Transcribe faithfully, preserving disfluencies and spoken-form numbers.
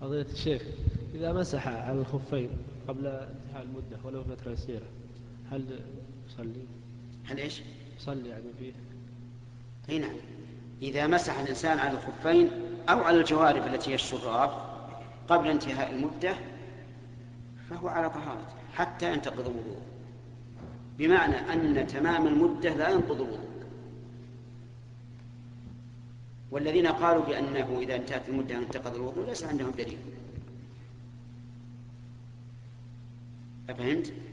فضيلة الشيخ، إذا مسح على الخفين قبل انتهاء المدة ولو فترة يسيرة، هل يصلي؟ هل إيش؟ يصلي يعني فيه؟ أي نعم. إذا مسح الإنسان على الخفين أو على الجوارب التي هي الشراب قبل انتهاء المدة فهو على طهارة حتى ينتقض وضوءه، بمعنى أن تمام المدة لا ينقض وضوء. والذين قالوا بأنه إذا انتهت المدة انتقض الوضوء ليس عندهم دليل. أفهمت؟